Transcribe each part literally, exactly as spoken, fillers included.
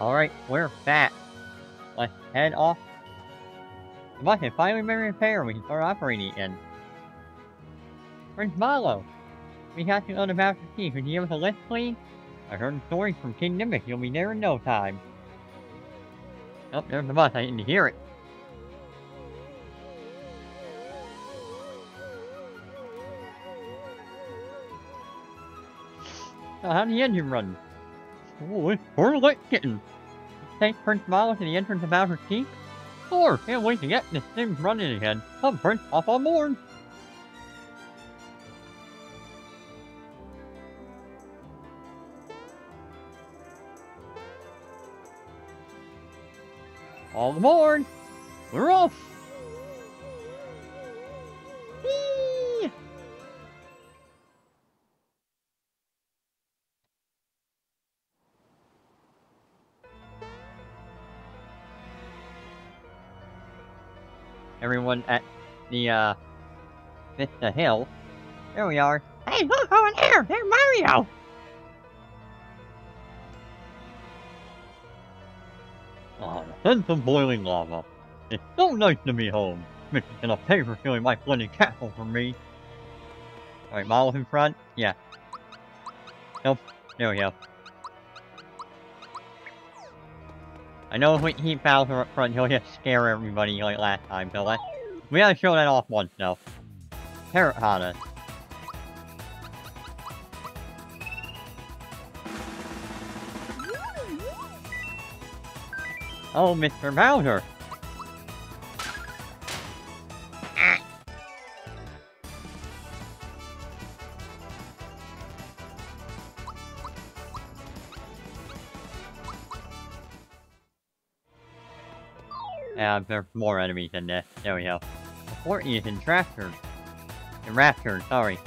Alright, we're fat. Let's head off. The bus has finally been repaired. We can start operating again. Prince Malo! We got to know the Master Key. Could you give us a list, please? I heard a story from King Nimbus. You'll be there in no time. Oh, there's the bus. I didn't hear it. Now, how'd the engine run? Oh, it's poor like kitten. Take Prince Malo to the entrance of Average Keep? Sure, can't wait to get this thing running again. Come, Prince, off on board. All aboard! We're off! Whee! Everyone at the, uh, Mist Hill. There we are. Hey, look over there! There's Mario! Oh, the sense of boiling lava. It's so nice to be home. Mister And a paper feeling my splendid castle for me. Alright, Malo in front? Yeah. Nope. There we go. I know if we keep Bowser up front, he'll just scare everybody like last time, so let's... We gotta show that off once, though. Terracotta. Oh, Mister Bowser! Ah. Yeah, there's more enemies than this. There we go. The fort is in Raptor. In Raptor, sorry.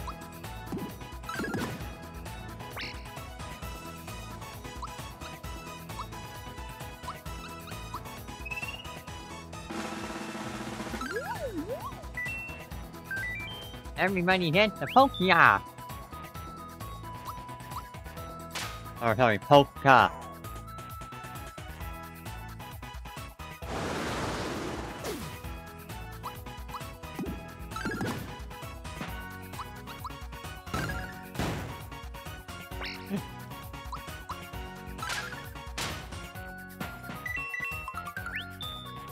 Everybody head to Polkka! Oh, sorry, Polkka!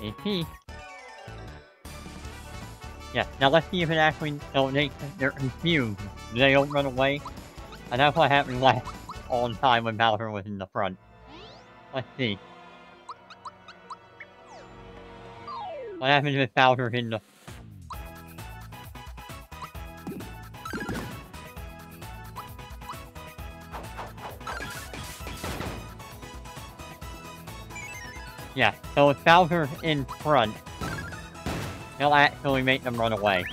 A P. Yeah, now let's see if it actually, so they, they're confused. They don't run away. And that's what happened last all the time when Bowser was in the front. Let's see. What happens if Bowser's in the... Yeah, so if Bowser's in front, they'll actually make them run away.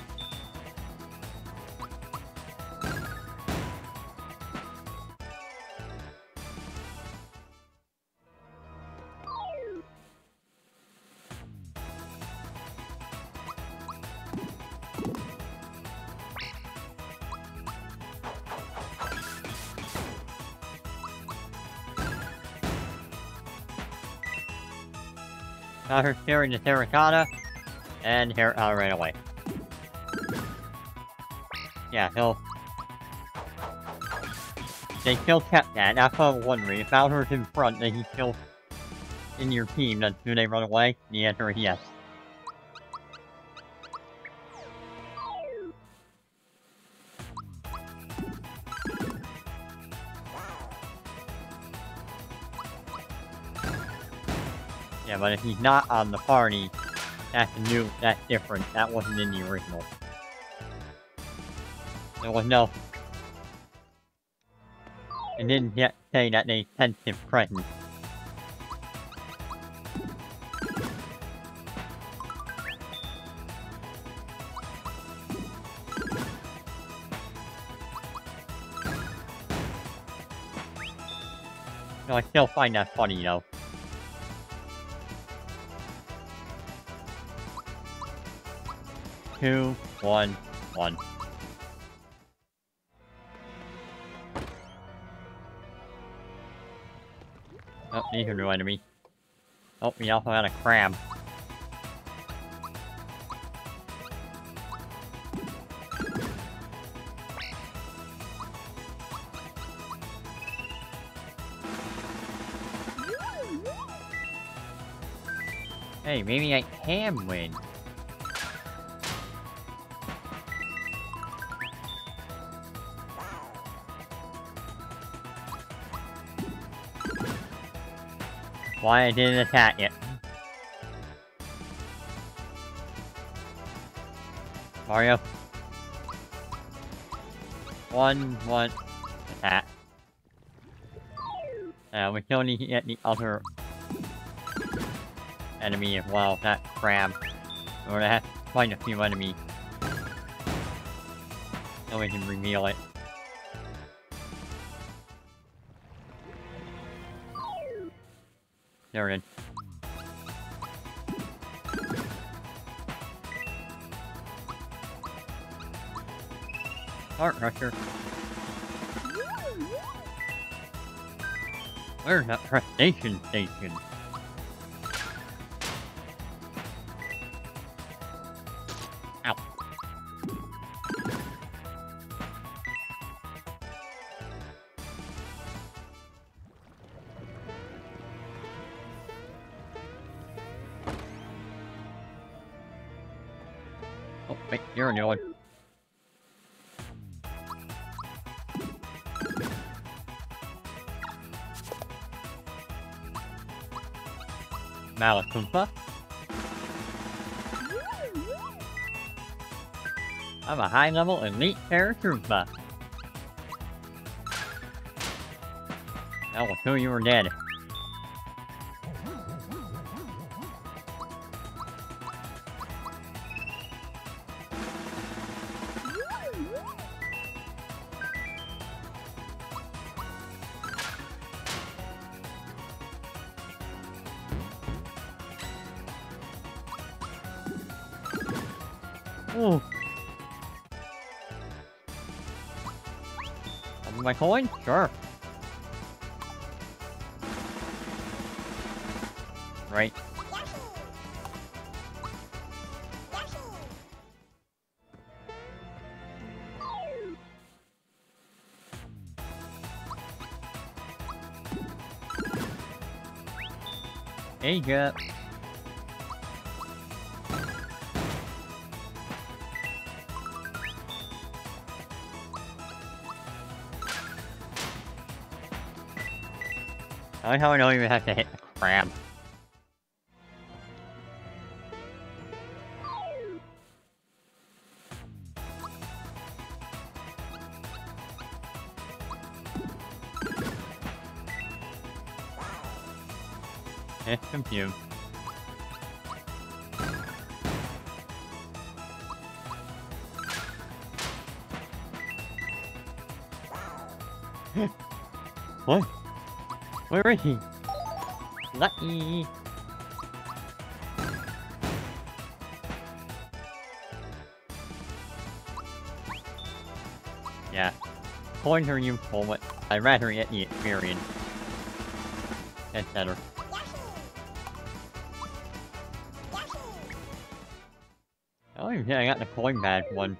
Bowser's carrying the terracotta. And here, uh, right away. Yeah, he'll... They still kept that, that's what I'm wondering. If Bowser's in front, then he's still in your team, then do they run away? The answer is yes. Yeah, but if he's not on the party, that's new, that's different, that wasn't in the original. There was no... It didn't yet say that they sensed his presence. No, I still find that funny though. Two, one, one. Oh, Ethan reminded me. Oh, we also had a crab. Hey, maybe I can win. Why I didn't attack it. Mario. One, one, attack. Uh, we still need to get the other enemy as well, that crab. We're gonna have to find a few enemies. So we can reveal it. There it is. Heart Crusher. Where's that crustacean station? Ow. Oh, wait, you're on your one. Malo Koopa. I'm a high-level elite paratroopa. I will show you were dead. Ooh. My coin? Sure. Right. Yoshi. Yoshi. There you go. I like how I don't even have to hit the crab. It's confused. What? Where is he? Lucky! Yeah. Coins are useful, but I'd rather get the experience. That's better. Oh yeah, I got the coin badge one.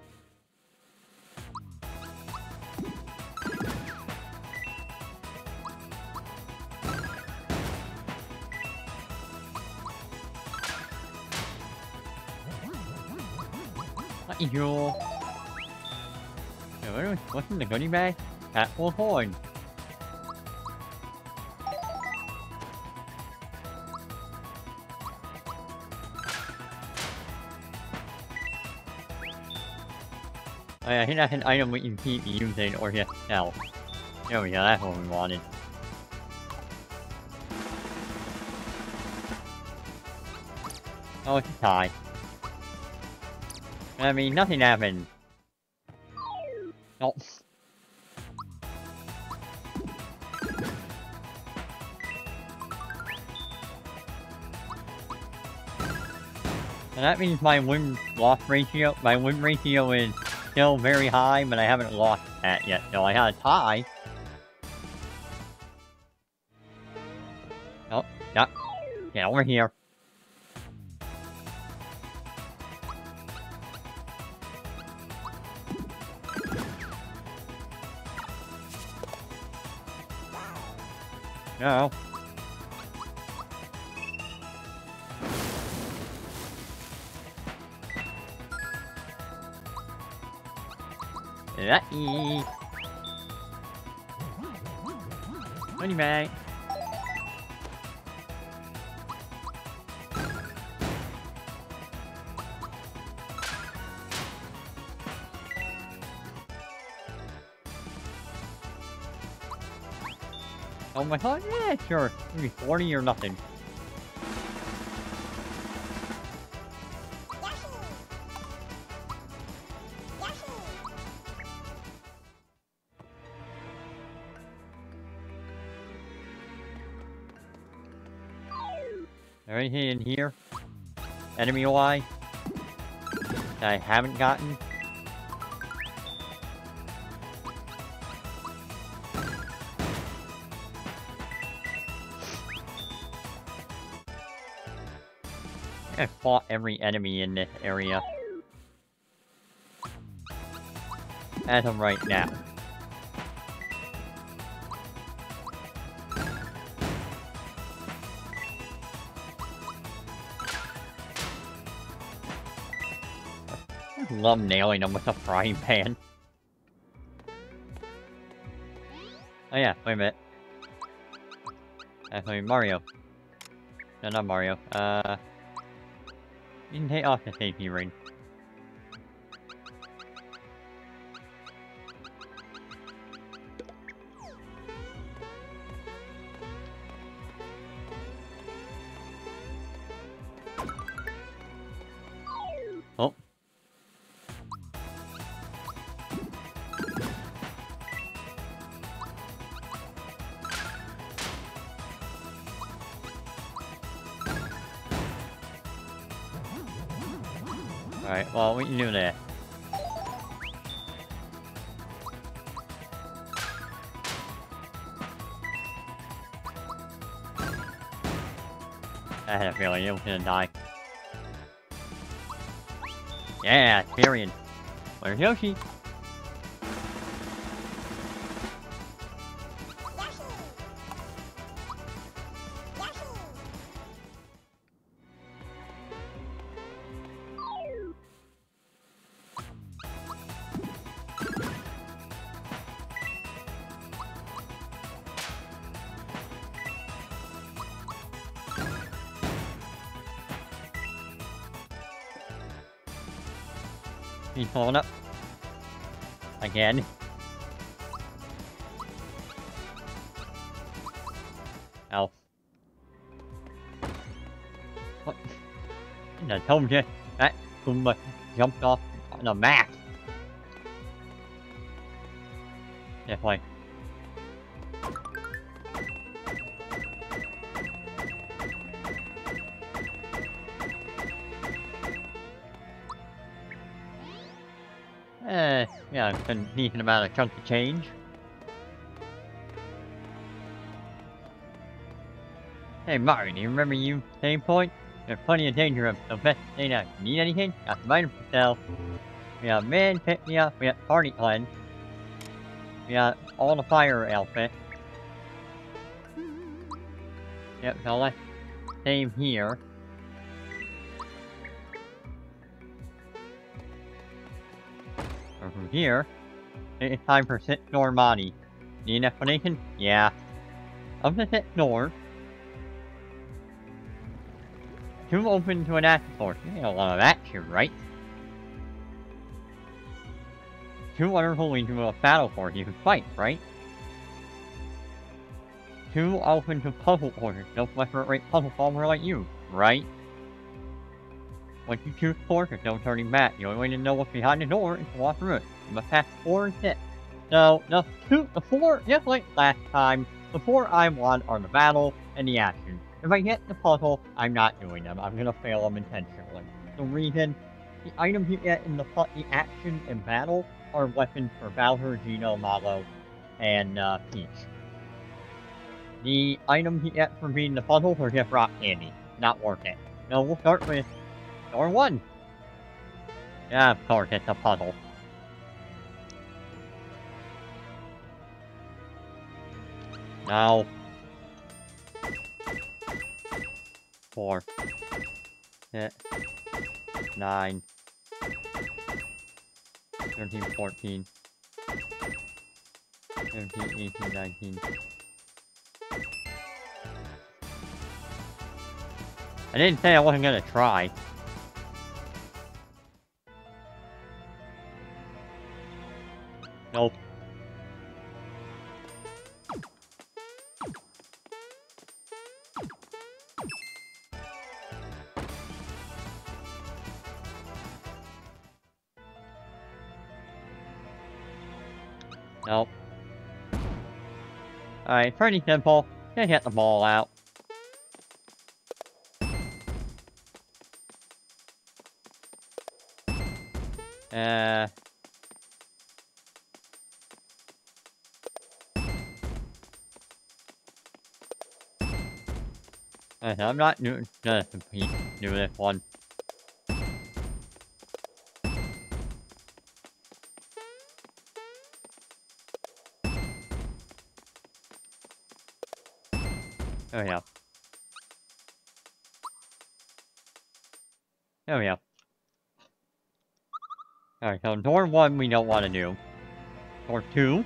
Yo. Hey, what's in the goodie bag? That will coin. Oh yeah, I think that's an item we can keep using or just sell. There we go, that's what we wanted. Oh, it's a tie. I mean, nothing happened. Nope. And that means my win-loss ratio, my win ratio is still very high, but I haven't lost that yet. No, I had a tie. Oh, yeah. Yeah, we're here. No. Money, mate. Oh my god, yeah, sure. Maybe forty or nothing. Anything in here? Enemy Y that I haven't gotten? I fought every enemy in this area. As of right now. Love nailing them with a frying pan. Oh yeah, wait a minute. Actually, Mario. No, not Mario. Uh, you can take off the safety ring. Alright, well, what you doing there? I had a feeling it was gonna die. Yeah, Tyrion. Where's Yoshi? He's pulling up. Again. Ow. What? I told you that Koopa jumped off on the map. That way. Eh, yeah, I've been needing about a chunk of change. Hey Mario, do you remember you same point? There's plenty of danger of the best thing out. Need anything? Got some items for sale. We got man pick me up, we got party cleanse. We got all the fire outfit. Yep, so let's same here. From here, it's time for Six Door Monty. Need an explanation? Yeah. Of the Six Door, two open to an access door. You ain't a lot of action, right? Two wonderful lead to a battle for you can fight, right? Two open to puzzle orders. No flesh-rate puzzle solver like you, right? Once you choose course, there's no turning back. The only way to know what's behind the door is to walk through it. You must pass four and six. So, the two, the four, just like last time, the four I want are the battle and the action. If I get the puzzle, I'm not doing them. I'm gonna fail them intentionally. The reason, the items you get in the, the action and battle are weapons for Valor, Geno, Malo, and uh, Peach. the item he gets from being the puzzle or just rock candy. Not worth it. No, we'll start with door one. Yeah, of course, it's a puzzle. Now. Four. Six. Nine. Thirteen, fourteen. Seventeen, eighteen, nineteen. I didn't say I wasn't gonna try. Nope. Nope. Alright, pretty simple. Just get the ball out. Uh... I'm not new gonna compete do this one. There we go. There we go. Alright, so door one we don't want to do. Door two.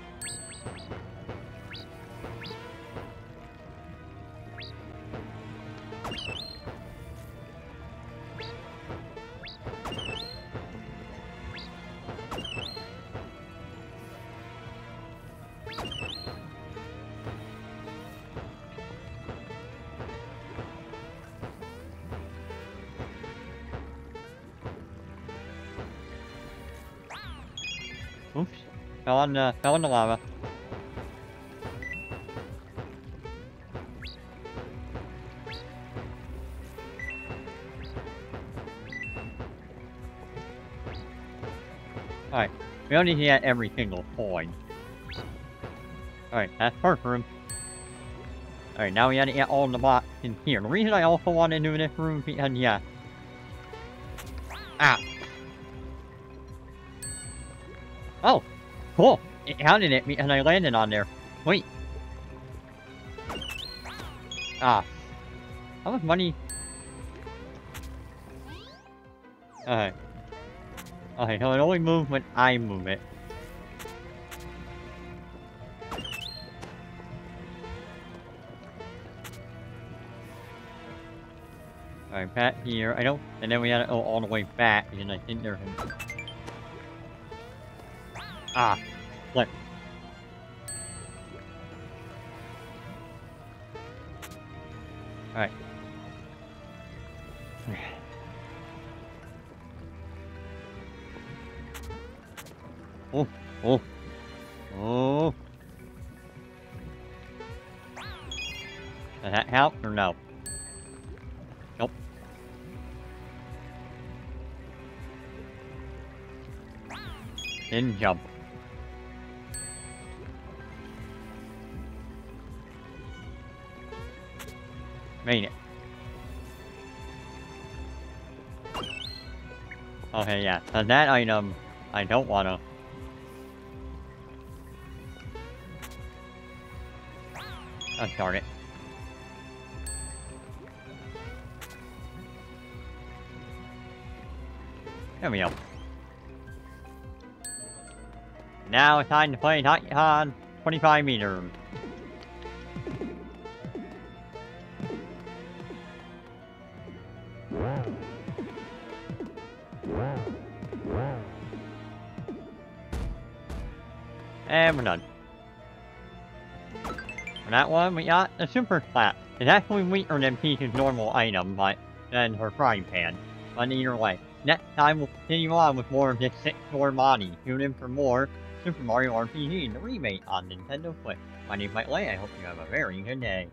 Oops. Fell on the, fell in the lava. Alright, we only need every single coin. Alright, that's first room. Alright, now we gotta get all the box in here. The reason I also want to do this room is because, yeah. Ah! Oh, cool. It counted at me and I landed on there. Wait. Ah. How much money? Alright. Okay, so it only moves when I move it. Alright, back here. I don't. And then we gotta go all the way back and I think there's. Ah, flip. Alright. Oh, oh. Oh. Does that help or no? Nope. Didn't jump. Made it. Okay, yeah. So that item, I don't want to. Oh, darn it. There we go. Now it's time to play Hot Yahan twenty-five meter. And we're done. For that one, we got a super slap. It's actually weaker than Peach's normal item, but than her frying pan. But either way, next time we'll continue on with more of this Six Door Monty. Tune in for more Super Mario R P G, the remake on Nintendo Switch. My name's Mike Leigh. I hope you have a very good day.